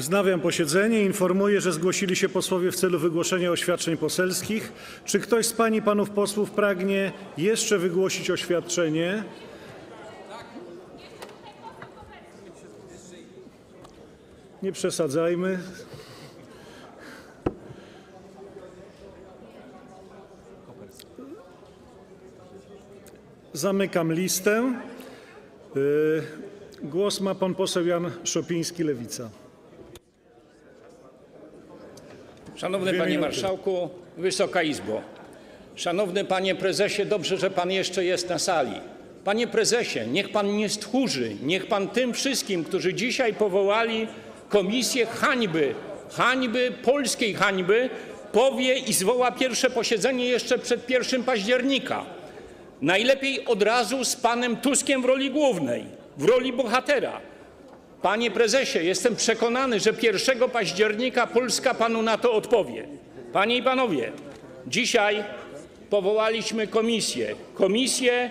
Wznawiam posiedzenie. Informuję, że zgłosili się posłowie w celu wygłoszenia oświadczeń poselskich. Czy ktoś z pań i panów posłów pragnie jeszcze wygłosić oświadczenie? Nie przesadzajmy. Zamykam listę. Głos ma pan poseł Jan Szopiński, Lewica. Szanowny panie marszałku, Wysoka Izbo. Szanowny panie prezesie, dobrze, że pan jeszcze jest na sali. Panie prezesie, niech pan nie stchórzy, niech pan tym wszystkim, którzy dzisiaj powołali komisję hańby, polskiej hańby, powie i zwoła pierwsze posiedzenie jeszcze przed 1 października. Najlepiej od razu z panem Tuskiem w roli głównej, w roli bohatera. Panie prezesie, jestem przekonany, że 1 października Polska panu na to odpowie. Panie i panowie, dzisiaj powołaliśmy komisję. Komisję,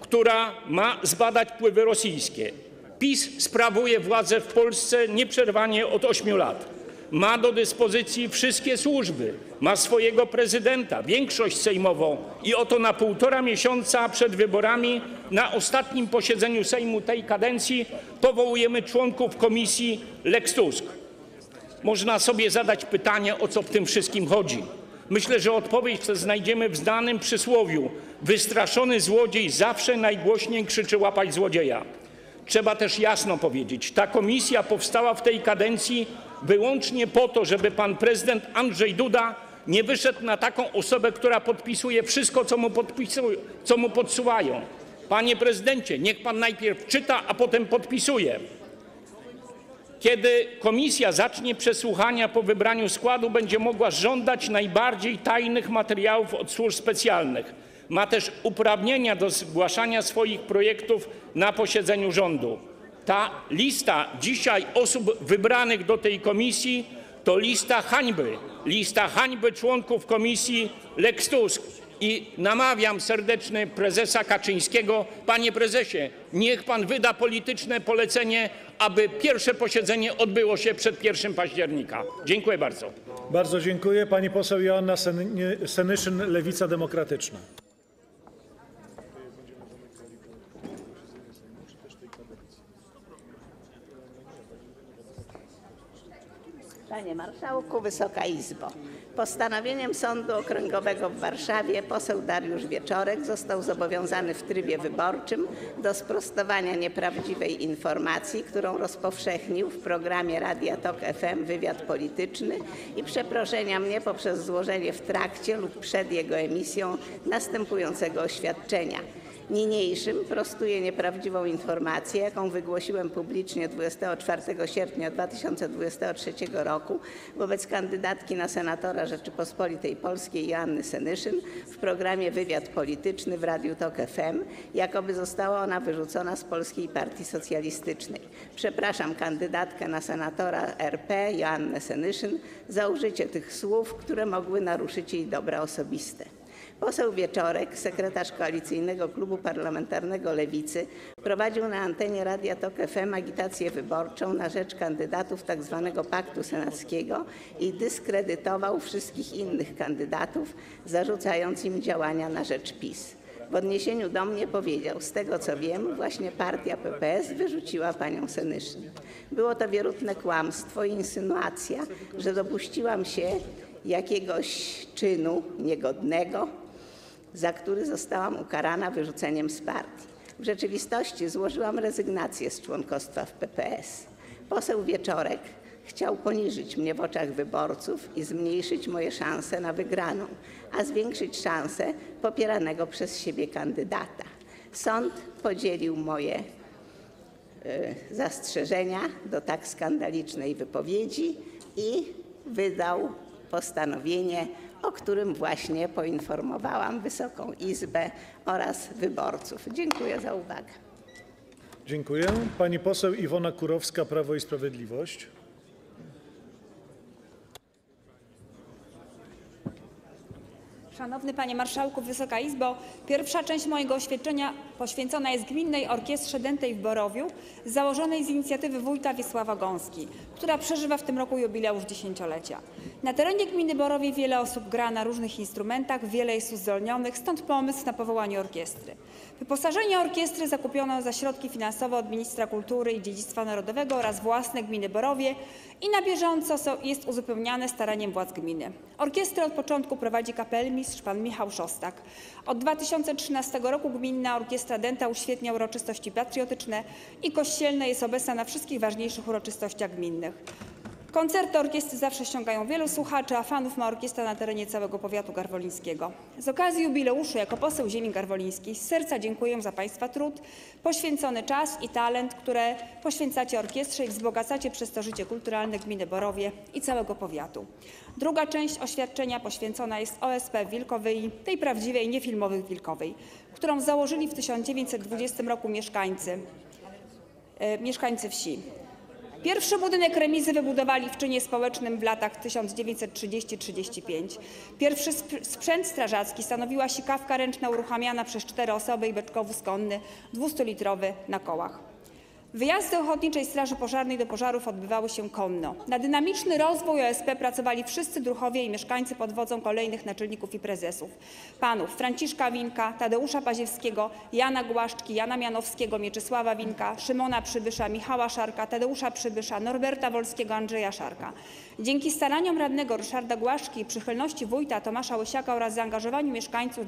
która ma zbadać wpływy rosyjskie. PiS sprawuje władzę w Polsce nieprzerwanie od 8 lat. Ma do dyspozycji wszystkie służby, ma swojego prezydenta, większość sejmową i oto na 1,5 miesiąca przed wyborami na ostatnim posiedzeniu Sejmu tej kadencji powołujemy członków komisji Lex Tusk. Można sobie zadać pytanie, o co w tym wszystkim chodzi. Myślę, że odpowiedź znajdziemy w znanym przysłowiu: wystraszony złodziej zawsze najgłośniej krzyczy łapać złodzieja. Trzeba też jasno powiedzieć, ta komisja powstała w tej kadencji wyłącznie po to, żeby pan prezydent Andrzej Duda nie wyszedł na taką osobę, która podpisuje wszystko, co mu podsuwają. Panie prezydencie, niech pan najpierw czyta, a potem podpisuje. Kiedy komisja zacznie przesłuchania po wybraniu składu, będzie mogła żądać najbardziej tajnych materiałów od służb specjalnych. Ma też uprawnienia do zgłaszania swoich projektów na posiedzeniu rządu. Ta lista dzisiaj osób wybranych do tej komisji to lista hańby członków komisji Lex Tusk. I namawiam serdecznie prezesa Kaczyńskiego, panie prezesie, niech pan wyda polityczne polecenie, aby pierwsze posiedzenie odbyło się przed 1 października. Dziękuję bardzo. Bardzo dziękuję. Pani poseł Joanna Senyszyn, Lewica Demokratyczna. Panie marszałku, Wysoka Izbo. Postanowieniem Sądu Okręgowego w Warszawie poseł Dariusz Wieczorek został zobowiązany w trybie wyborczym do sprostowania nieprawdziwej informacji, którą rozpowszechnił w programie Radia Tok FM Wywiad Polityczny i przeproszenia mnie poprzez złożenie w trakcie lub przed jego emisją następującego oświadczenia. Niniejszym prostuję nieprawdziwą informację, jaką wygłosiłem publicznie 24 sierpnia 2023 roku wobec kandydatki na senatora Rzeczypospolitej Polskiej Joanny Senyszyn w programie Wywiad Polityczny w Radiu Tok FM, jakoby została ona wyrzucona z Polskiej Partii Socjalistycznej. Przepraszam kandydatkę na senatora RP Joannę Senyszyn za użycie tych słów, które mogły naruszyć jej dobra osobiste. Poseł Wieczorek, sekretarz Koalicyjnego Klubu Parlamentarnego Lewicy, prowadził na antenie Radia Tok FM agitację wyborczą na rzecz kandydatów tzw. Paktu Senackiego i dyskredytował wszystkich innych kandydatów, zarzucając im działania na rzecz PiS. W odniesieniu do mnie powiedział: z tego co wiem, właśnie partia PPS wyrzuciła panią Senyszyn. Było to wierutne kłamstwo i insynuacja, że dopuściłam się jakiegoś czynu niegodnego, za który zostałam ukarana wyrzuceniem z partii. W rzeczywistości złożyłam rezygnację z członkostwa w PPS. Poseł Wieczorek chciał poniżyć mnie w oczach wyborców i zmniejszyć moje szanse na wygraną, a zwiększyć szanse popieranego przez siebie kandydata. Sąd podzielił moje zastrzeżenia do tak skandalicznej wypowiedzi i wydał postanowienie, o którym właśnie poinformowałam Wysoką Izbę oraz wyborców. Dziękuję za uwagę. Dziękuję. Pani poseł Iwona Kurowska, Prawo i Sprawiedliwość. Szanowny Panie Marszałku, Wysoka Izbo, pierwsza część mojego oświadczenia poświęcona jest Gminnej Orkiestrze Dętej w Borowiu, założonej z inicjatywy wójta Wiesława Gąski, która przeżywa w tym roku jubileusz 10-lecia. Na terenie gminy Borowie wiele osób gra na różnych instrumentach, wiele jest uzdolnionych, stąd pomysł na powołanie orkiestry. Wyposażenie orkiestry zakupiono za środki finansowe od Ministra Kultury i Dziedzictwa Narodowego oraz własne gminy Borowie i na bieżąco jest uzupełniane staraniem władz gminy. Orkiestrę od początku prowadzi kapelmistrz pan Michał Szostak. Od 2013 roku Gminna Orkiestra Dęta uświetnia uroczystości patriotyczne i kościelne, jest obecna na wszystkich ważniejszych uroczystościach gminnych. Koncerty orkiestry zawsze ściągają wielu słuchaczy, a fanów ma orkiestra na terenie całego powiatu garwolińskiego. Z okazji jubileuszu jako poseł ziemi garwolińskiej z serca dziękuję za Państwa trud, poświęcony czas i talent, które poświęcacie orkiestrze i wzbogacacie przez to życie kulturalne gminy Borowie i całego powiatu. Druga część oświadczenia poświęcona jest OSP Wilkowej, tej prawdziwej, niefilmowej Wilkowej, którą założyli w 1920 roku mieszkańcy wsi. Pierwszy budynek remizy wybudowali w czynie społecznym w latach 1930-35. Pierwszy sprzęt strażacki stanowiła sikawka ręczna uruchamiana przez 4 osoby i beczkowóz konny 200-litrowy na kołach. Wyjazdy Ochotniczej Straży Pożarnej do pożarów odbywały się konno. Na dynamiczny rozwój OSP pracowali wszyscy druhowie i mieszkańcy pod wodzą kolejnych naczelników i prezesów. Panów Franciszka Winka, Tadeusza Paziewskiego, Jana Głaszczki, Jana Mianowskiego, Mieczysława Winka, Szymona Przybysza, Michała Szarka, Tadeusza Przybysza, Norberta Wolskiego, Andrzeja Szarka. Dzięki staraniom radnego Ryszarda Głaszczki i przychylności wójta Tomasza Łysiaka oraz zaangażowaniu mieszkańców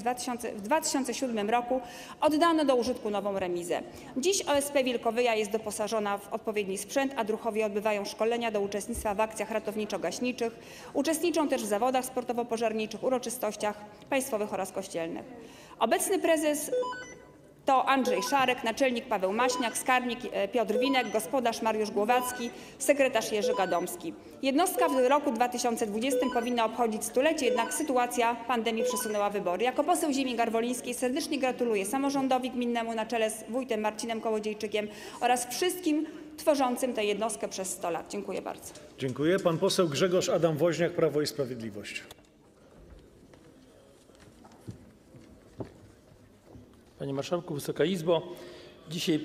w 2007 roku oddano do użytku nową remizę. Dziś OSP Wilkowyja jest doposażona w odpowiedni sprzęt, a druhowie odbywają szkolenia do uczestnictwa w akcjach ratowniczo-gaśniczych. Uczestniczą też w zawodach sportowo-pożarniczych, uroczystościach państwowych oraz kościelnych. Obecny prezes to Andrzej Szarek, naczelnik Paweł Maśniak, skarbnik Piotr Winek, gospodarz Mariusz Głowacki, sekretarz Jerzy Gadomski. Jednostka w roku 2020 powinna obchodzić stulecie, jednak sytuacja pandemii przesunęła wybory. Jako poseł ziemi garwolińskiej serdecznie gratuluję samorządowi gminnemu na czele z wójtem Marcinem Kołodziejczykiem oraz wszystkim tworzącym tę jednostkę przez 100 lat. Dziękuję bardzo. Dziękuję. Pan poseł Grzegorz Adam Woźniak, Prawo i Sprawiedliwość. Panie Marszałku, Wysoka Izbo, dzisiaj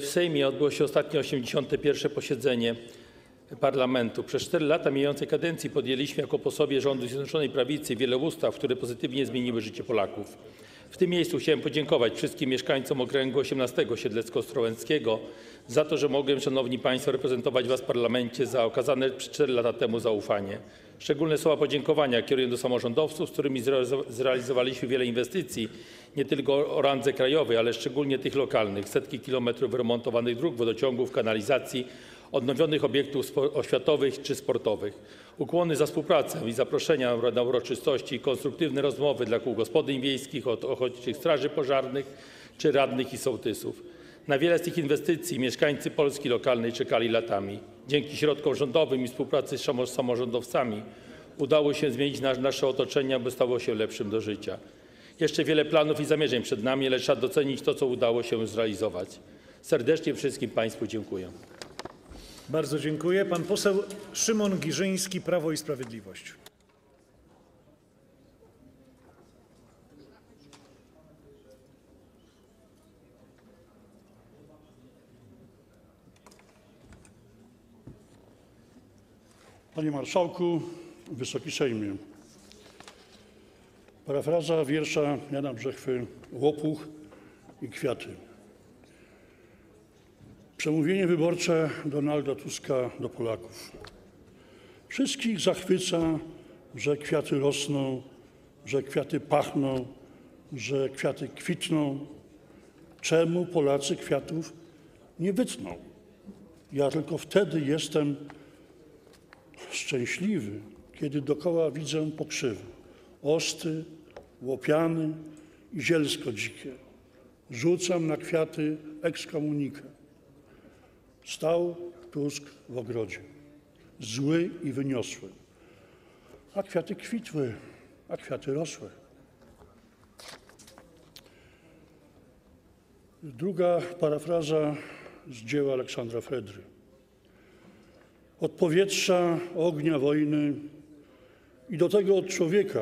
w Sejmie odbyło się ostatnie 81. posiedzenie Parlamentu. Przez 4 lata mijającej kadencji podjęliśmy jako posłowie rządu Zjednoczonej Prawicy wiele ustaw, które pozytywnie zmieniły życie Polaków. W tym miejscu chciałem podziękować wszystkim mieszkańcom Okręgu 18 Siedlecko-Ostrołęckiego za to, że mogłem, Szanowni Państwo, reprezentować Was w Parlamencie, za okazane 4 lata temu zaufanie. Szczególne słowa podziękowania kieruję do samorządowców, z którymi zrealizowaliśmy wiele inwestycji, nie tylko o randze krajowej, ale szczególnie tych lokalnych. Setki kilometrów wyremontowanych dróg, wodociągów, kanalizacji, odnowionych obiektów oświatowych czy sportowych. Ukłony za współpracę i zaproszenia na uroczystości, konstruktywne rozmowy dla kół gospodyń wiejskich, od ochotniczych straży pożarnych czy radnych i sołtysów. Na wiele z tych inwestycji mieszkańcy Polski lokalnej czekali latami. Dzięki środkom rządowym i współpracy z samorządowcami udało się zmienić nasze otoczenie, aby stało się lepszym do życia. Jeszcze wiele planów i zamierzeń przed nami, lecz trzeba docenić to, co udało się zrealizować. Serdecznie wszystkim Państwu dziękuję. Bardzo dziękuję. Pan poseł Szymon Giżyński, Prawo i Sprawiedliwość. Panie Marszałku, Wysoki Sejmie. Parafraza wiersza Jana Brzechwy „Łopuch i kwiaty”. Przemówienie wyborcze Donalda Tuska do Polaków. Wszystkich zachwyca, że kwiaty rosną, że kwiaty pachną, że kwiaty kwitną. Czemu Polacy kwiatów nie wytną? Ja tylko wtedy jestem szczęśliwy, kiedy dokoła widzę pokrzywy. Ostry, łopiany i zielsko dzikie. Rzucam na kwiaty ekskomunikę. Stał Tusk w ogrodzie, zły i wyniosły. A kwiaty kwitły, a kwiaty rosły. Druga parafraza z dzieła Aleksandra Fredry. Od powietrza, ognia, wojny i do tego od człowieka,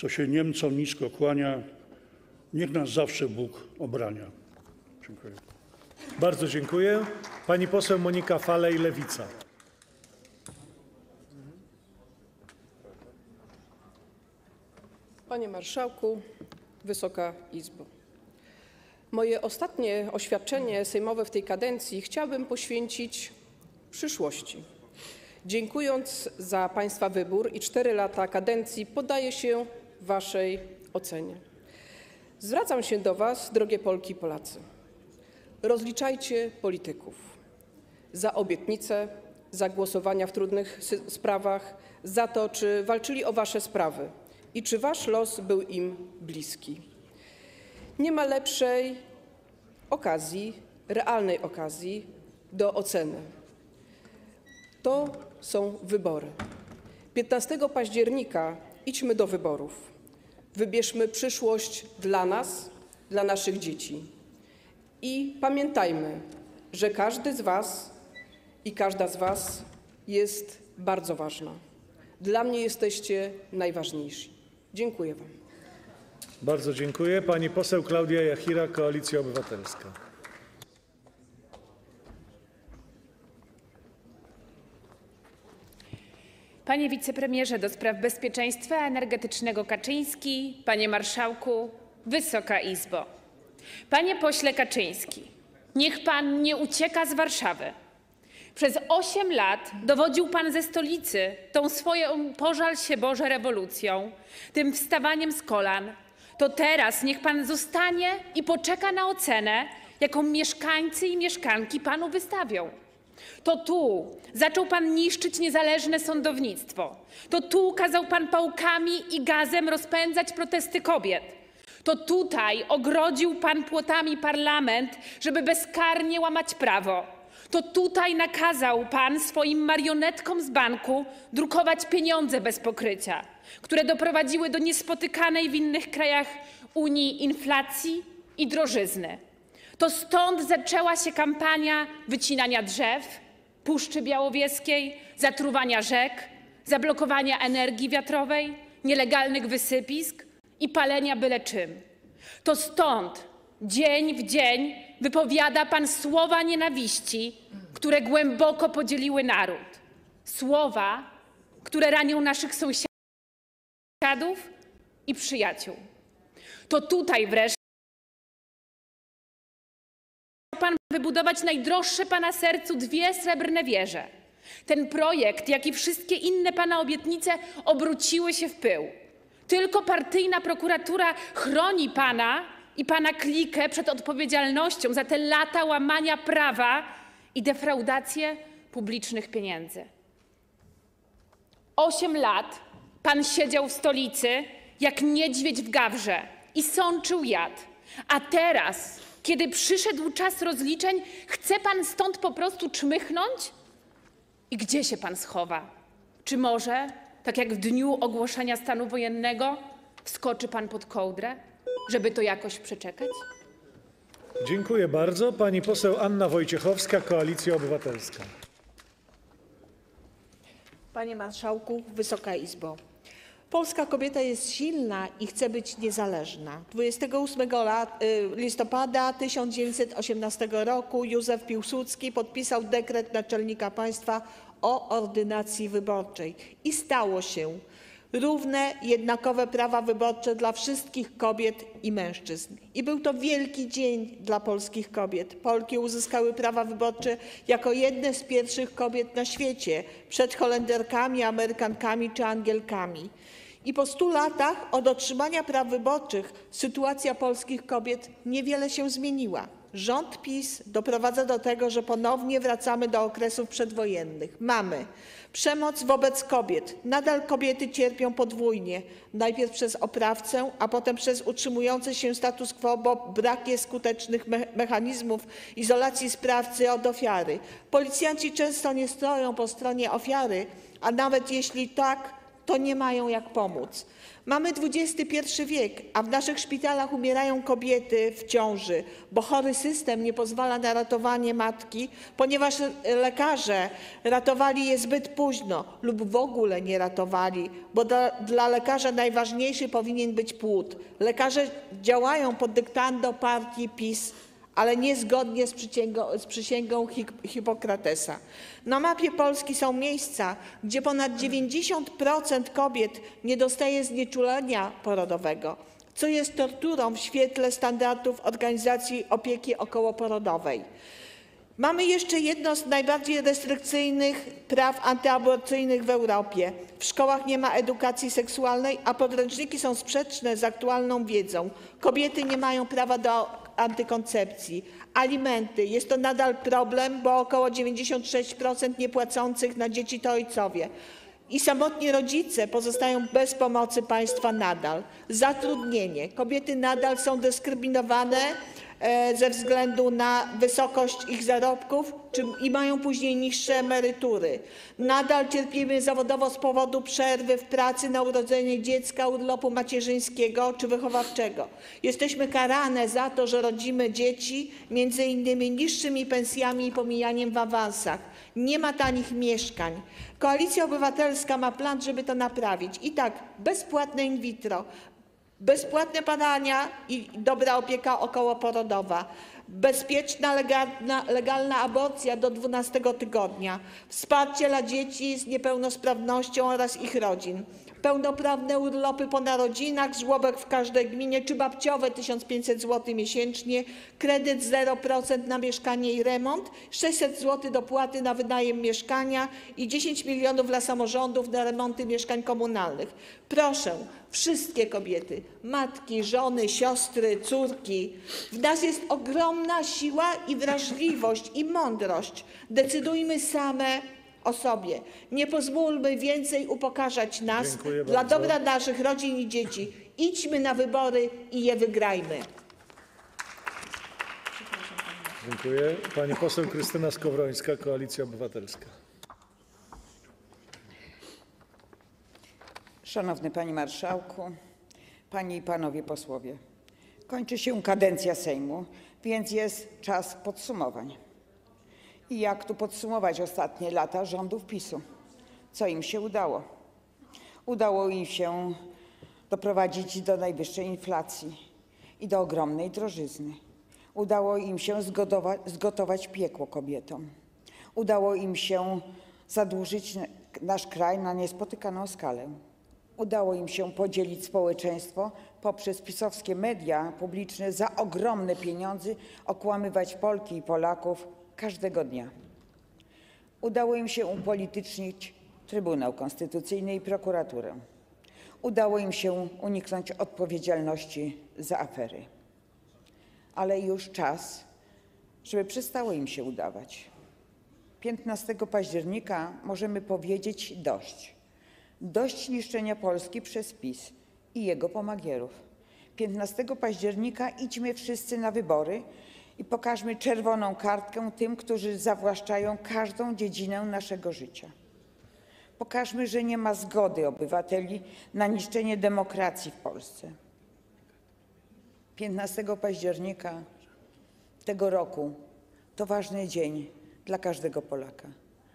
co się Niemcom nisko kłania, niech nas zawsze Bóg obrania. Dziękuję. Bardzo dziękuję. Pani poseł Monika Falej, Lewica. Panie Marszałku, Wysoka Izbo. Moje ostatnie oświadczenie sejmowe w tej kadencji chciałabym poświęcić przyszłości. Dziękując za Państwa wybór i 4 lata kadencji, poddaję się Waszej ocenie. Zwracam się do Was, drogie Polki i Polacy. Rozliczajcie polityków za obietnice, za głosowania w trudnych sprawach, za to, czy walczyli o Wasze sprawy i czy Wasz los był im bliski. Nie ma lepszej okazji, realnej okazji do oceny. To są wybory. 15 października idźmy do wyborów. Wybierzmy przyszłość dla nas, dla naszych dzieci. I pamiętajmy, że każdy z Was i każda z Was jest bardzo ważna. Dla mnie jesteście najważniejsi. Dziękuję Wam. Bardzo dziękuję. Pani poseł Klaudia Jachira, Koalicja Obywatelska. Panie wicepremierze do spraw bezpieczeństwa energetycznego Kaczyński, panie marszałku, Wysoka Izbo. Panie pośle Kaczyński, niech pan nie ucieka z Warszawy. Przez 8 lat dowodził pan ze stolicy tą swoją, pożal się Boże, rewolucją, tym wstawaniem z kolan. To teraz niech pan zostanie i poczeka na ocenę, jaką mieszkańcy i mieszkanki panu wystawią. To tu zaczął pan niszczyć niezależne sądownictwo. To tu kazał pan pałkami i gazem rozpędzać protesty kobiet. To tutaj ogrodził pan płotami parlament, żeby bezkarnie łamać prawo. To tutaj nakazał pan swoim marionetkom z banku drukować pieniądze bez pokrycia, które doprowadziły do niespotykanej w innych krajach Unii inflacji i drożyzny. To stąd zaczęła się kampania wycinania drzew, Puszczy Białowieskiej, zatruwania rzek, zablokowania energii wiatrowej, nielegalnych wysypisk i palenia byle czym. To stąd dzień w dzień wypowiada pan słowa nienawiści, które głęboko podzieliły naród. Słowa, które ranią naszych sąsiadów i przyjaciół. To tutaj wreszcie pan wybudować najdroższe pana sercu 2 srebrne wieże. Ten projekt, jak i wszystkie inne pana obietnice obróciły się w pył. Tylko partyjna prokuratura chroni pana i pana klikę przed odpowiedzialnością za te lata łamania prawa i defraudację publicznych pieniędzy. 8 lat pan siedział w stolicy jak niedźwiedź w gawrze i sączył jad, a teraz, kiedy przyszedł czas rozliczeń, chce pan stąd po prostu czmychnąć? I gdzie się pan schowa? Czy może, tak jak w dniu ogłoszenia stanu wojennego, wskoczy pan pod kołdrę, żeby to jakoś przeczekać? Dziękuję bardzo. Pani poseł Anna Wojciechowska, Koalicja Obywatelska. Panie Marszałku, Wysoka Izbo. Polska kobieta jest silna i chce być niezależna. 28 listopada 1918 roku Józef Piłsudski podpisał dekret naczelnika państwa o ordynacji wyborczej i stało się równe, jednakowe prawa wyborcze dla wszystkich kobiet i mężczyzn. I był to wielki dzień dla polskich kobiet. Polki uzyskały prawa wyborcze jako jedne z pierwszych kobiet na świecie, przed Holenderkami, Amerykankami czy Angielkami. I po 100 latach od otrzymania praw wyborczych sytuacja polskich kobiet niewiele się zmieniła. Rząd PiS doprowadza do tego, że ponownie wracamy do okresów przedwojennych. Mamy przemoc wobec kobiet. Nadal kobiety cierpią podwójnie. Najpierw przez oprawcę, a potem przez utrzymujący się status quo, bo brak jest skutecznych mechanizmów izolacji sprawcy od ofiary. Policjanci często nie stoją po stronie ofiary, a nawet jeśli tak, to nie mają jak pomóc. Mamy XXI wiek, a w naszych szpitalach umierają kobiety w ciąży, bo chory system nie pozwala na ratowanie matki, ponieważ lekarze ratowali je zbyt późno lub w ogóle nie ratowali, bo dla lekarza najważniejszy powinien być płód. Lekarze działają pod dyktando partii PiS, ale niezgodnie z przysięgą Hipokratesa. Na mapie Polski są miejsca, gdzie ponad 90% kobiet nie dostaje znieczulenia porodowego, co jest torturą w świetle standardów Organizacji Opieki Okołoporodowej. Mamy jeszcze jedno z najbardziej restrykcyjnych praw antyaborcyjnych w Europie. W szkołach nie ma edukacji seksualnej, a podręczniki są sprzeczne z aktualną wiedzą. Kobiety nie mają prawa do antykoncepcji. Alimenty. Jest to nadal problem, bo około 96% niepłacących na dzieci to ojcowie. I samotni rodzice pozostają bez pomocy państwa nadal. Zatrudnienie. Kobiety nadal są dyskryminowane ze względu na wysokość ich zarobków i mają później niższe emerytury. Nadal cierpimy zawodowo z powodu przerwy w pracy na urodzenie dziecka, urlopu macierzyńskiego czy wychowawczego. Jesteśmy karane za to, że rodzimy dzieci, między innymi niższymi pensjami i pomijaniem w awansach. Nie ma tanich mieszkań. Koalicja Obywatelska ma plan, żeby to naprawić. I tak, bezpłatne in vitro, bezpłatne badania i dobra opieka okołoporodowa, bezpieczna, legalna aborcja do 12 tygodnia, wsparcie dla dzieci z niepełnosprawnością oraz ich rodzin, pełnoprawne urlopy po narodzinach, żłobek w każdej gminie czy babciowe 1500 zł miesięcznie, kredyt 0% na mieszkanie i remont, 600 zł dopłaty na wynajem mieszkania i 10 milionów dla samorządów na remonty mieszkań komunalnych. Proszę, wszystkie kobiety, matki, żony, siostry, córki, w nas jest ogromna siła i wrażliwość i mądrość. Decydujmy same o sobie. Nie pozwólmy więcej upokarzać nas. Dziękuję dla bardzo. Dobra naszych rodzin i dzieci. Idźmy na wybory i je wygrajmy. Dziękuję. Pani poseł Krystyna Skowrońska, Koalicja Obywatelska. Szanowny Panie Marszałku, Panie i Panowie Posłowie. Kończy się kadencja Sejmu, więc jest czas podsumowań. I jak tu podsumować ostatnie lata rządów PiS-u? Co im się udało? Udało im się doprowadzić do najwyższej inflacji i do ogromnej drożyzny. Udało im się zgotować piekło kobietom. Udało im się zadłużyć nasz kraj na niespotykaną skalę. Udało im się podzielić społeczeństwo poprzez pisowskie media publiczne za ogromne pieniądze, okłamywać Polki i Polaków każdego dnia. Udało im się upolitycznić Trybunał Konstytucyjny i prokuraturę. Udało im się uniknąć odpowiedzialności za afery. Ale już czas, żeby przestało im się udawać. 15 października możemy powiedzieć dość. Dość niszczenia Polski przez PiS i jego pomagierów. 15 października idźmy wszyscy na wybory i pokażmy czerwoną kartkę tym, którzy zawłaszczają każdą dziedzinę naszego życia. Pokażmy, że nie ma zgody obywateli na niszczenie demokracji w Polsce. 15 października tego roku to ważny dzień dla każdego Polaka,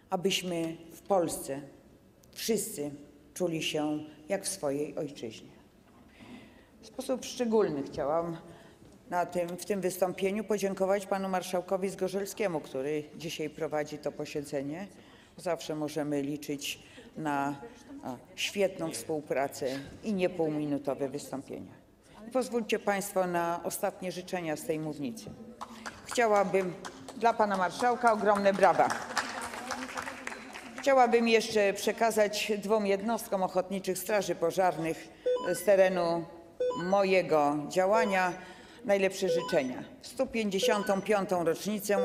abyśmy w Polsce wszyscy czuli się jak w swojej ojczyźnie. W sposób szczególny chciałam w tym wystąpieniu podziękować panu marszałkowi Zgorzelskiemu, który dzisiaj prowadzi to posiedzenie. Zawsze możemy liczyć na świetną współpracę i nie półminutowe wystąpienia. Pozwólcie państwo na ostatnie życzenia z tej mównicy. Chciałabym dla pana marszałka ogromne brawa. Chciałabym jeszcze przekazać 2 jednostkom ochotniczych straży pożarnych z terenu mojego działania najlepsze życzenia. 155. rocznicę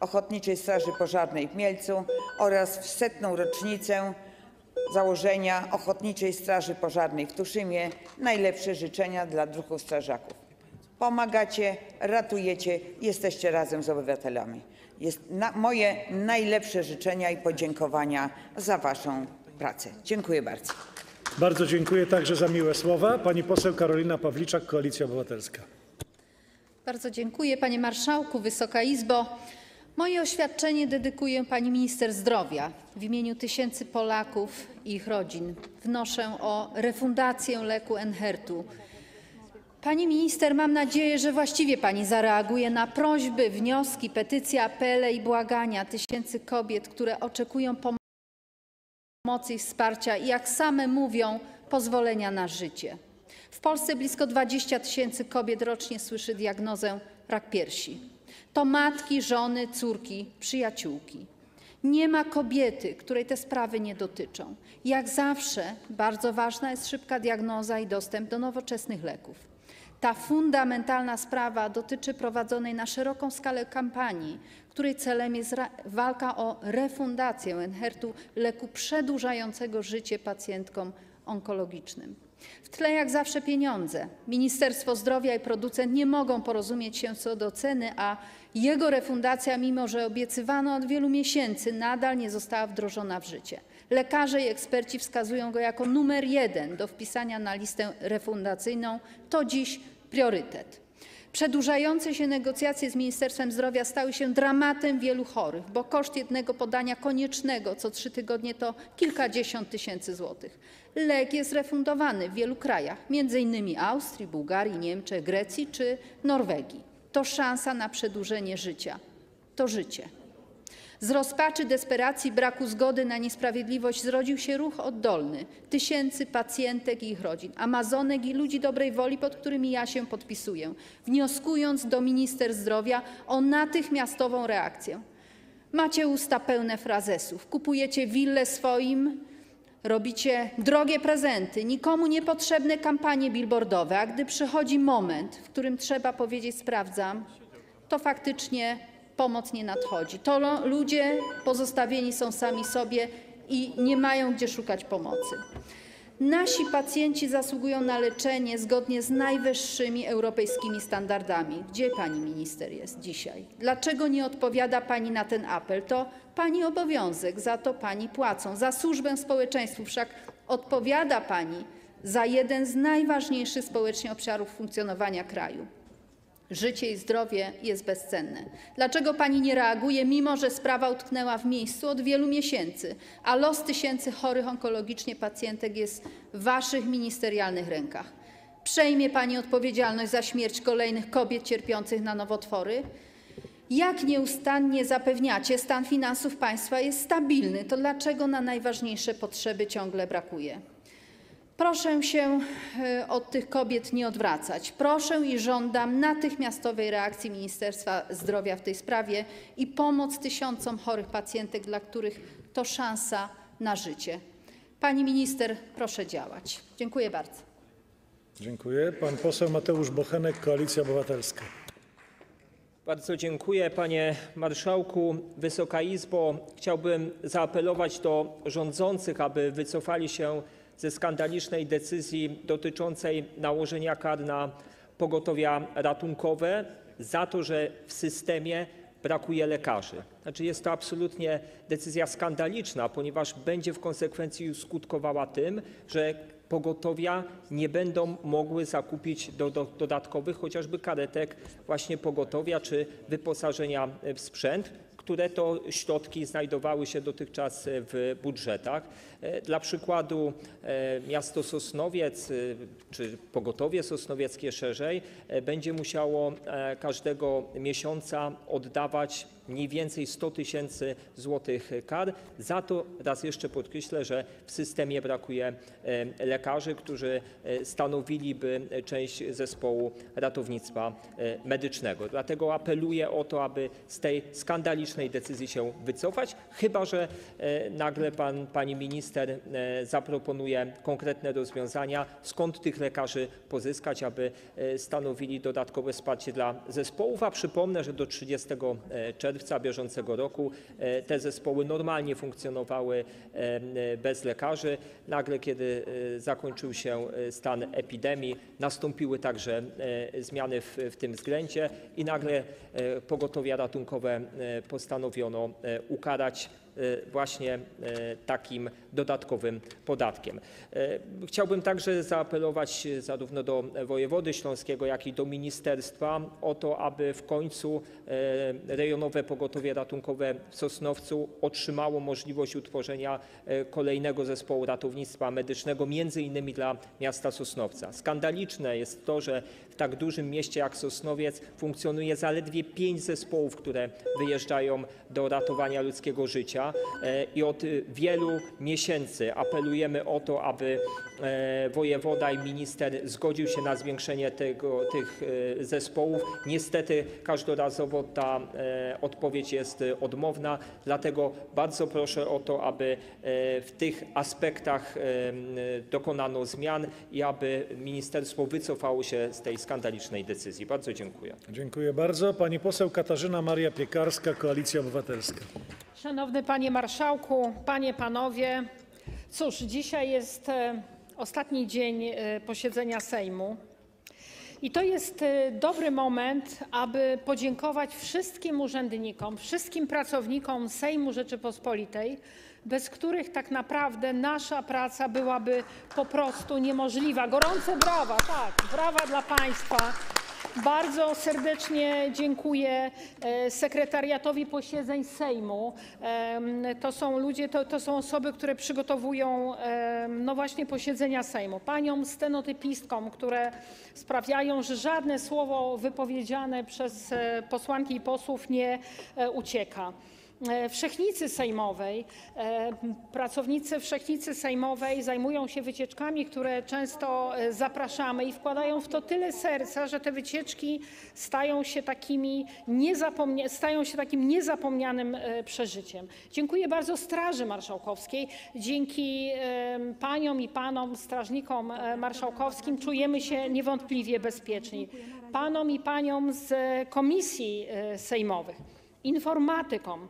Ochotniczej Straży Pożarnej w Mielcu oraz w 100. rocznicę założenia Ochotniczej Straży Pożarnej w Tuszymie najlepsze życzenia dla druhów strażaków. Pomagacie, ratujecie, jesteście razem z obywatelami. Moje najlepsze życzenia i podziękowania za waszą pracę. Dziękuję bardzo. Bardzo dziękuję także za miłe słowa. Pani poseł Karolina Pawliczak, Koalicja Obywatelska. Bardzo dziękuję, panie marszałku, Wysoka Izbo. Moje oświadczenie dedykuję pani minister zdrowia. W imieniu tysięcy Polaków i ich rodzin wnoszę o refundację leku Enhertu. Pani minister, mam nadzieję, że właściwie pani zareaguje na prośby, wnioski, petycje, apele i błagania tysięcy kobiet, które oczekują pomocy i wsparcia i, jak same mówią, pozwolenia na życie. W Polsce blisko 20 tysięcy kobiet rocznie słyszy diagnozę rak piersi. To matki, żony, córki, przyjaciółki. Nie ma kobiety, której te sprawy nie dotyczą. Jak zawsze bardzo ważna jest szybka diagnoza i dostęp do nowoczesnych leków. Ta fundamentalna sprawa dotyczy prowadzonej na szeroką skalę kampanii, której celem jest walka o refundację Enhertu, leku przedłużającego życie pacjentkom onkologicznym. W tle jak zawsze pieniądze. Ministerstwo Zdrowia i producent nie mogą porozumieć się co do ceny, a jego refundacja, mimo że obiecywano od wielu miesięcy, nadal nie została wdrożona w życie. Lekarze i eksperci wskazują go jako numer 1 do wpisania na listę refundacyjną. To dziś priorytet. Przedłużające się negocjacje z Ministerstwem Zdrowia stały się dramatem wielu chorych, bo koszt jednego podania koniecznego co 3 tygodnie to kilkadziesiąt tysięcy złotych. Lek jest refundowany w wielu krajach, m.in. Austrii, Bułgarii, Niemczech, Grecji czy Norwegii. To szansa na przedłużenie życia. To życie. Z rozpaczy, desperacji, braku zgody na niesprawiedliwość zrodził się ruch oddolny tysięcy pacjentek i ich rodzin, amazonek i ludzi dobrej woli, pod którymi ja się podpisuję, wnioskując do minister zdrowia o natychmiastową reakcję. Macie usta pełne frazesów, kupujecie willę swoim, robicie drogie prezenty, nikomu niepotrzebne kampanie billboardowe, a gdy przychodzi moment, w którym trzeba powiedzieć sprawdzam, to faktycznie pomoc nie nadchodzi. To ludzie pozostawieni są sami sobie i nie mają gdzie szukać pomocy. Nasi pacjenci zasługują na leczenie zgodnie z najwyższymi europejskimi standardami. Gdzie pani minister jest dzisiaj? Dlaczego nie odpowiada pani na ten apel? To pani obowiązek, za to pani płacą, za służbę społeczeństwu. Wszak odpowiada pani za jeden z najważniejszych społecznie obszarów funkcjonowania kraju. Życie i zdrowie jest bezcenne. Dlaczego pani nie reaguje, mimo że sprawa utknęła w miejscu od wielu miesięcy, a los tysięcy chorych onkologicznie pacjentek jest w waszych ministerialnych rękach? Przejmie pani odpowiedzialność za śmierć kolejnych kobiet cierpiących na nowotwory? Jak nieustannie zapewniacie, stan finansów państwa jest stabilny, to dlaczego na najważniejsze potrzeby ciągle brakuje? Proszę się od tych kobiet nie odwracać. Proszę i żądam natychmiastowej reakcji Ministerstwa Zdrowia w tej sprawie i pomoc tysiącom chorych pacjentek, dla których to szansa na życie. Pani minister, proszę działać. Dziękuję bardzo. Dziękuję. Pan poseł Mateusz Bochenek, Koalicja Obywatelska. Bardzo dziękuję, panie marszałku. Wysoka Izbo, chciałbym zaapelować do rządzących, aby wycofali się ze skandalicznej decyzji dotyczącej nałożenia kar na pogotowia ratunkowe za to, że w systemie brakuje lekarzy. Znaczy jest to absolutnie decyzja skandaliczna, ponieważ będzie w konsekwencji skutkowała tym, że pogotowia nie będą mogły zakupić dodatkowych chociażby karetek właśnie pogotowia czy wyposażenia w sprzęt, które to środki znajdowały się dotychczas w budżetach. Dla przykładu miasto Sosnowiec, czy pogotowie sosnowieckie szerzej, będzie musiało każdego miesiąca oddawać mniej więcej 100 tysięcy złotych kar. Za to raz jeszcze podkreślę, że w systemie brakuje lekarzy, którzy stanowiliby część zespołu ratownictwa medycznego. Dlatego apeluję o to, aby z tej skandalicznej decyzji się wycofać, chyba że nagle pani minister zaproponuje konkretne rozwiązania, skąd tych lekarzy pozyskać, aby stanowili dodatkowe wsparcie dla zespołów. A przypomnę, że do 30 czerwca bieżącego roku te zespoły normalnie funkcjonowały bez lekarzy. Nagle, kiedy zakończył się stan epidemii, nastąpiły także zmiany w tym względzie i nagle pogotowia ratunkowe postanowiono ukarać właśnie takim dodatkowym podatkiem. Chciałbym także zaapelować zarówno do wojewody śląskiego, jak i do ministerstwa o to, aby w końcu rejonowe pogotowie ratunkowe w Sosnowcu otrzymało możliwość utworzenia kolejnego zespołu ratownictwa medycznego, między innymi dla miasta Sosnowca. Skandaliczne jest to, że w tak dużym mieście jak Sosnowiec funkcjonuje zaledwie 5 zespołów, które wyjeżdżają do ratowania ludzkiego życia i od wielu miesięcy apelujemy o to, aby wojewoda i minister zgodził się na zwiększenie tych zespołów. Niestety każdorazowo ta odpowiedź jest odmowna, dlatego bardzo proszę o to, aby w tych aspektach dokonano zmian i aby ministerstwo wycofało się z tej skandalicznej decyzji. Bardzo dziękuję. Dziękuję bardzo. Pani poseł Katarzyna Maria Piekarska, Koalicja Obywatelska. Szanowny Panie Marszałku, Panie, Panowie. Cóż, dzisiaj jest ostatni dzień posiedzenia Sejmu i to jest dobry moment, aby podziękować wszystkim urzędnikom, wszystkim pracownikom Sejmu Rzeczypospolitej, bez których tak naprawdę nasza praca byłaby po prostu niemożliwa. Gorące brawa, tak, brawa dla Państwa. Bardzo serdecznie dziękuję sekretariatowi posiedzeń Sejmu. To są ludzie, to są osoby, które przygotowują no właśnie posiedzenia Sejmu. Paniom stenotypistkom, które sprawiają, że żadne słowo wypowiedziane przez posłanki i posłów nie ucieka. Wszechnicy sejmowej, pracownicy wszechnicy sejmowej zajmują się wycieczkami, które często zapraszamy i wkładają w to tyle serca, że te wycieczki stają się takim niezapomnianym przeżyciem. Dziękuję bardzo Straży Marszałkowskiej. Dzięki paniom i panom strażnikom marszałkowskim czujemy się niewątpliwie bezpieczni. Panom i paniom z komisji sejmowych, informatykom.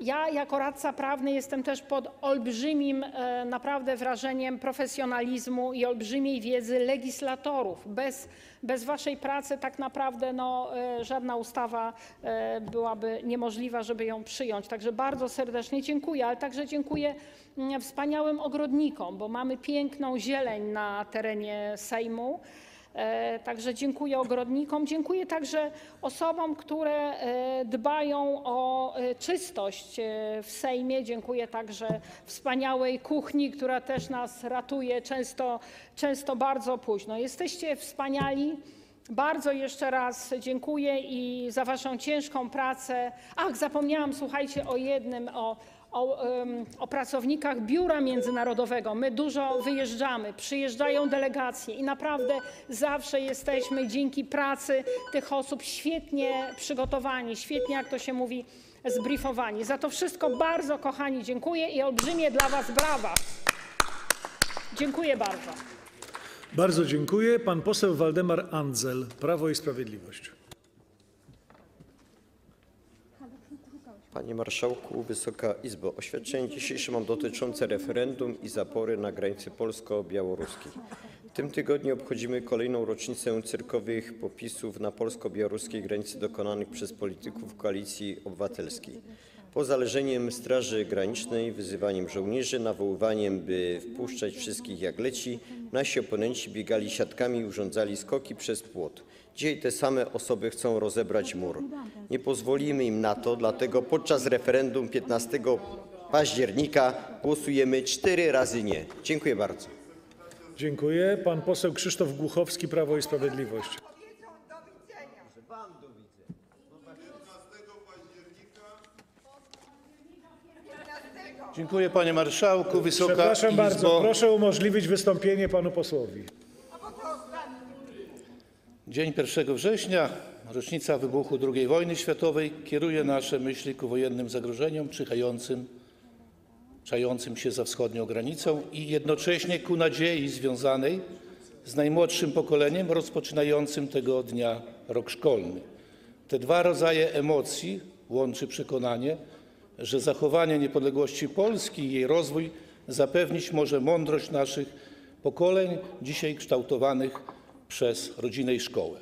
Ja jako radca prawny jestem też pod olbrzymim naprawdę wrażeniem profesjonalizmu i olbrzymiej wiedzy legislatorów. Bez waszej pracy tak naprawdę no, żadna ustawa byłaby niemożliwa, żeby ją przyjąć. Także bardzo serdecznie dziękuję, ale także dziękuję wspaniałym ogrodnikom, bo mamy piękną zieleń na terenie Sejmu. Także dziękuję ogrodnikom, dziękuję także osobom, które dbają o czystość w Sejmie. Dziękuję także wspaniałej kuchni, która też nas ratuje często bardzo późno. Jesteście wspaniali. Bardzo jeszcze raz dziękuję i za waszą ciężką pracę. Ach, zapomniałam, słuchajcie, o jednym, o pracownikach Biura Międzynarodowego. My dużo wyjeżdżamy, przyjeżdżają delegacje i naprawdę zawsze jesteśmy dzięki pracy tych osób świetnie przygotowani, świetnie, jak to się mówi, zbriefowani. Za to wszystko bardzo, kochani, dziękuję i olbrzymie dla was brawa. Dziękuję bardzo. Bardzo dziękuję. Pan poseł Waldemar Andzel, Prawo i Sprawiedliwość. Panie Marszałku, Wysoka Izbo, oświadczenie dzisiejsze mam dotyczące referendum i zapory na granicy polsko-białoruskiej. W tym tygodniu obchodzimy kolejną rocznicę cyrkowych popisów na polsko-białoruskiej granicy dokonanych przez polityków Koalicji Obywatelskiej. Poza leżeniem Straży Granicznej, wyzywaniem żołnierzy, nawoływaniem, by wpuszczać wszystkich jak leci, nasi oponenci biegali siatkami i urządzali skoki przez płot. Dzisiaj te same osoby chcą rozebrać mur. Nie pozwolimy im na to, dlatego podczas referendum 15 października głosujemy 4 razy nie. Dziękuję bardzo. Dziękuję. Pan poseł Krzysztof Głuchowski, Prawo i Sprawiedliwość. Dziękuję, Panie Marszałku, Wysoka Izbo. Przepraszam bardzo, proszę umożliwić wystąpienie panu posłowi. Dzień 1 września, rocznica wybuchu II wojny światowej, kieruje nasze myśli ku wojennym zagrożeniom czającym się za wschodnią granicą i jednocześnie ku nadziei związanej z najmłodszym pokoleniem rozpoczynającym tego dnia rok szkolny. Te dwa rodzaje emocji łączy przekonanie, że zachowanie niepodległości Polski i jej rozwój zapewnić może mądrość naszych pokoleń, dzisiaj kształtowanych przez rodzinę i szkołę.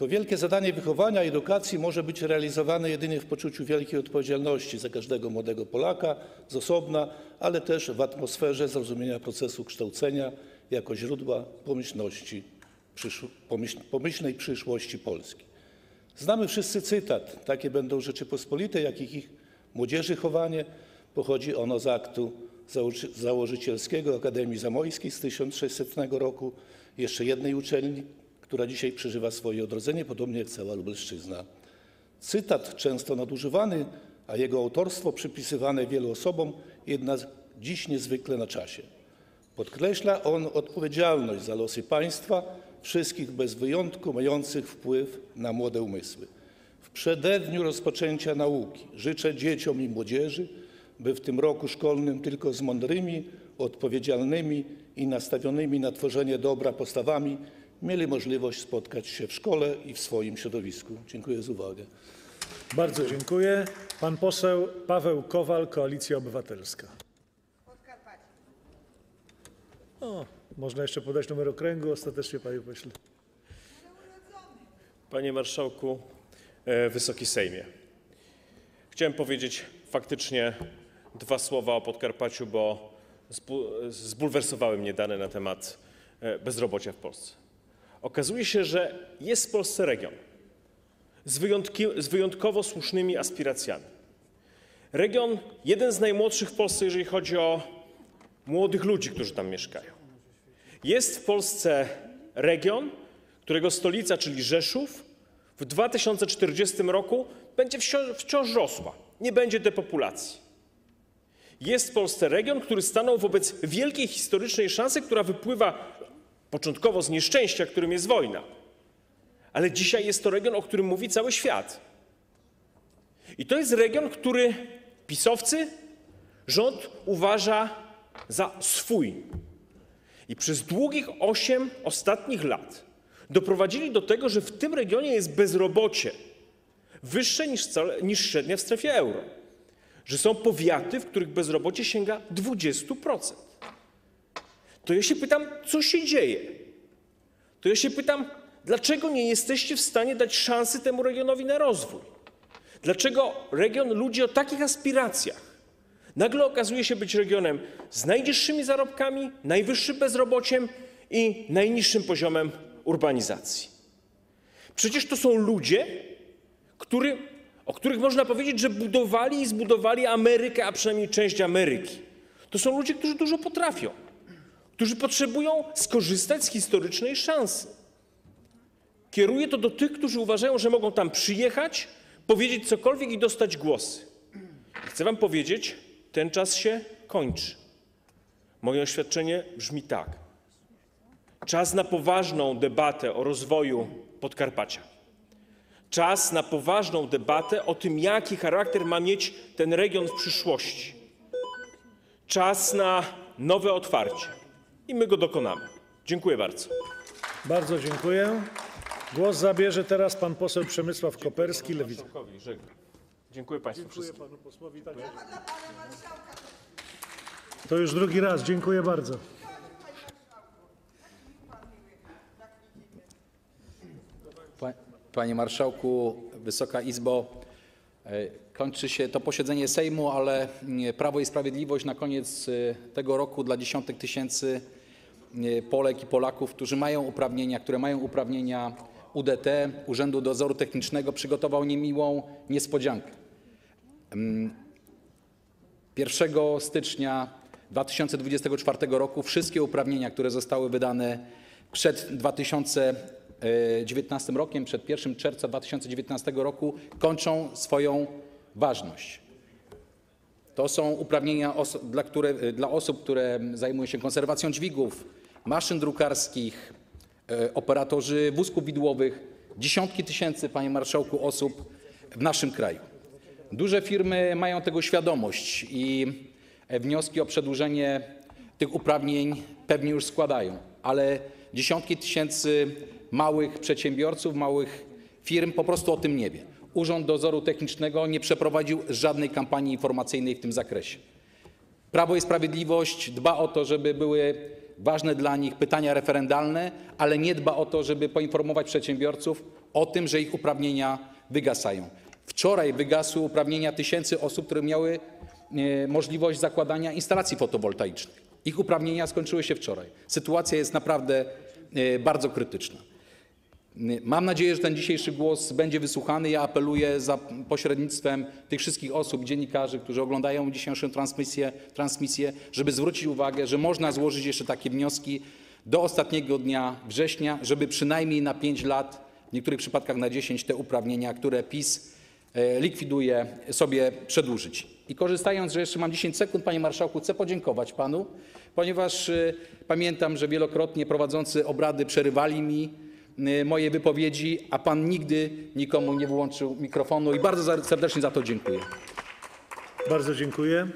To wielkie zadanie wychowania i edukacji może być realizowane jedynie w poczuciu wielkiej odpowiedzialności za każdego młodego Polaka z osobna, ale też w atmosferze zrozumienia procesu kształcenia jako źródła pomyślnej przyszłości Polski. Znamy wszyscy cytat, takie będą Rzeczypospolite, jak i ich młodzieży chowanie. Pochodzi ono z aktu założycielskiego Akademii Zamojskiej z 1600 roku, jeszcze jednej uczelni, która dzisiaj przeżywa swoje odrodzenie, podobnie jak cała Lubelszczyzna. Cytat często nadużywany, a jego autorstwo przypisywane wielu osobom, jednak dziś niezwykle na czasie. Podkreśla on odpowiedzialność za losy państwa, wszystkich bez wyjątku mających wpływ na młode umysły. W przededniu rozpoczęcia nauki życzę dzieciom i młodzieży, by w tym roku szkolnym tylko z mądrymi, odpowiedzialnymi i nastawionymi na tworzenie dobra postawami mieli możliwość spotkać się w szkole i w swoim środowisku. Dziękuję za uwagę. Bardzo dziękuję. Pan poseł Paweł Kowal, Koalicja Obywatelska. Podkarpacie. O, można jeszcze podać numer okręgu. Ostatecznie, panie pośle. Panie marszałku, Wysoki Sejmie. Chciałem powiedzieć faktycznie dwa słowa o Podkarpaciu, bo zbulwersowały mnie dane na temat bezrobocia w Polsce. Okazuje się, że jest w Polsce region z wyjątkowo słusznymi aspiracjami. Region jeden z najmłodszych w Polsce, jeżeli chodzi o młodych ludzi, którzy tam mieszkają. Jest w Polsce region, którego stolica, czyli Rzeszów, w 2040 roku będzie wciąż rosła. Nie będzie depopulacji. Jest w Polsce region, który stanął wobec wielkiej historycznej szansy, która wypływa początkowo z nieszczęścia, którym jest wojna. Ale dzisiaj jest to region, o którym mówi cały świat. I to jest region, który pisowcy, rząd uważa za swój. I przez długich 8 ostatnich lat doprowadzili do tego, że w tym regionie jest bezrobocie wyższe niż średnia w strefie euro. Że są powiaty, w których bezrobocie sięga 20%. To ja się pytam, co się dzieje? To ja się pytam, dlaczego nie jesteście w stanie dać szansy temu regionowi na rozwój? Dlaczego region ludzi o takich aspiracjach nagle okazuje się być regionem z najniższymi zarobkami, najwyższym bezrobociem i najniższym poziomem urbanizacji? Przecież to są ludzie, o których można powiedzieć, że budowali i zbudowali Amerykę, a przynajmniej część Ameryki. To są ludzie, którzy dużo potrafią, którzy potrzebują skorzystać z historycznej szansy. Kieruję to do tych, którzy uważają, że mogą tam przyjechać, powiedzieć cokolwiek i dostać głosy. Chcę wam powiedzieć, ten czas się kończy. Moje oświadczenie brzmi tak. Czas na poważną debatę o rozwoju Podkarpacia. Czas na poważną debatę o tym, jaki charakter ma mieć ten region w przyszłości. Czas na nowe otwarcie. I my go dokonamy. Dziękuję bardzo. Bardzo dziękuję. Głos zabierze teraz pan poseł Przemysław Koperski, Lewica. Dziękuję państwu wszystkim. Panu posłowi. To już drugi raz. Dziękuję bardzo. Panie marszałku, Wysoka Izbo, kończy się to posiedzenie Sejmu, ale Prawo i Sprawiedliwość na koniec tego roku dla dziesiątek tysięcy Polek i Polaków, którzy mają uprawnienia, UDT, Urzędu Dozoru Technicznego, przygotował niemiłą niespodziankę. 1 stycznia 2024 roku wszystkie uprawnienia, które zostały wydane przed 2019 rokiem, przed 1 czerwca 2019 roku, kończą swoją ważność. To są uprawnienia dla osób, które zajmują się konserwacją dźwigów, maszyn drukarskich, operatorzy wózków widłowych, dziesiątki tysięcy, panie marszałku, osób w naszym kraju. Duże firmy mają tego świadomość i wnioski o przedłużenie tych uprawnień pewnie już składają, ale dziesiątki tysięcy małych przedsiębiorców, małych firm po prostu o tym nie wie. Urząd Dozoru Technicznego nie przeprowadził żadnej kampanii informacyjnej w tym zakresie. Prawo i Sprawiedliwość dba o to, żeby były ważne dla nich pytania referendalne, ale nie dba o to, żeby poinformować przedsiębiorców o tym, że ich uprawnienia wygasają. Wczoraj wygasły uprawnienia tysięcy osób, które miały możliwość zakładania instalacji fotowoltaicznych. Ich uprawnienia skończyły się wczoraj. Sytuacja jest naprawdę bardzo krytyczna. Mam nadzieję, że ten dzisiejszy głos będzie wysłuchany. Ja apeluję za pośrednictwem tych wszystkich osób, dziennikarzy, którzy oglądają dzisiejszą transmisję, żeby zwrócić uwagę, że można złożyć jeszcze takie wnioski do ostatniego dnia września, żeby przynajmniej na 5 lat, w niektórych przypadkach na 10, te uprawnienia, które PiS likwiduje, sobie przedłużyć. I korzystając, że jeszcze mam 10 sekund, panie marszałku, chcę podziękować panu, ponieważ pamiętam, że wielokrotnie prowadzący obrady przerywali mi moje wypowiedzi, a pan nigdy nikomu nie włączył mikrofonu i bardzo serdecznie za to dziękuję. Bardzo dziękuję.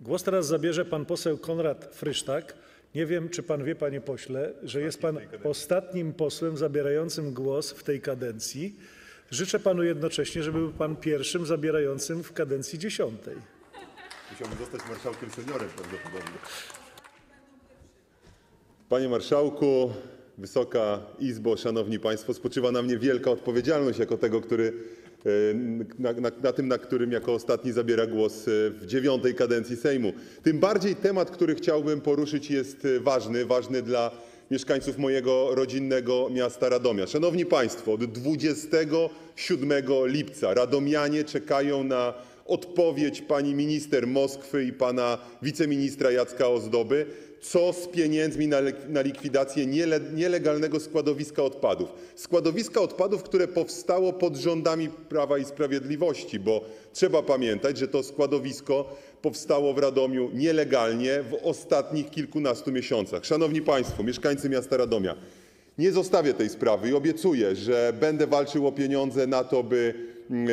Głos teraz zabierze pan poseł Konrad Frysztak. Nie wiem, czy pan wie, panie pośle, że jest pan ostatnim posłem zabierającym głos w tej kadencji. Życzę panu jednocześnie, żeby był pan pierwszym zabierającym w kadencji 10. Musiałbym zostać marszałkiem seniorem prawdopodobnie. Panie marszałku, Wysoka Izbo, szanowni państwo, spoczywa na mnie wielka odpowiedzialność jako tego, który na którym jako ostatni zabiera głos w 9. kadencji Sejmu. Tym bardziej temat, który chciałbym poruszyć, jest ważny dla mieszkańców mojego rodzinnego miasta Radomia. Szanowni państwo, od 27 lipca radomianie czekają na odpowiedź pani minister Moskwy i pana wiceministra Jacka Ozdoby, co z pieniędzmi na likwidację nielegalnego składowiska odpadów. Składowiska odpadów, które powstało pod rządami Prawa i Sprawiedliwości, bo trzeba pamiętać, że to składowisko powstało w Radomiu nielegalnie w ostatnich kilkunastu miesiącach. Szanowni państwo, mieszkańcy miasta Radomia, nie zostawię tej sprawy i obiecuję, że będę walczył o pieniądze na to, by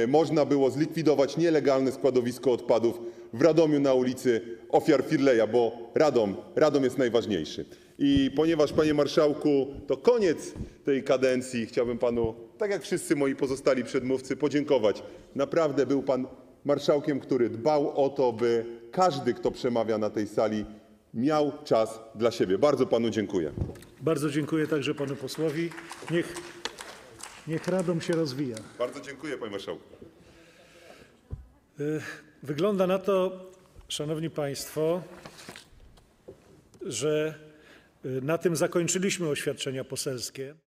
można było zlikwidować nielegalne składowisko odpadów w Radomiu na ulicy Ofiar Firleja, bo Radom jest najważniejszy. I ponieważ, panie marszałku, to koniec tej kadencji, chciałbym panu, tak jak wszyscy moi pozostali przedmówcy, podziękować. Naprawdę był pan marszałkiem, który dbał o to, by każdy, kto przemawia na tej sali, miał czas dla siebie. Bardzo panu dziękuję. Bardzo dziękuję także panu posłowi. Niech Radom się rozwija. Bardzo dziękuję, panie marszałku. Wygląda na to, szanowni państwo, że na tym zakończyliśmy oświadczenia poselskie.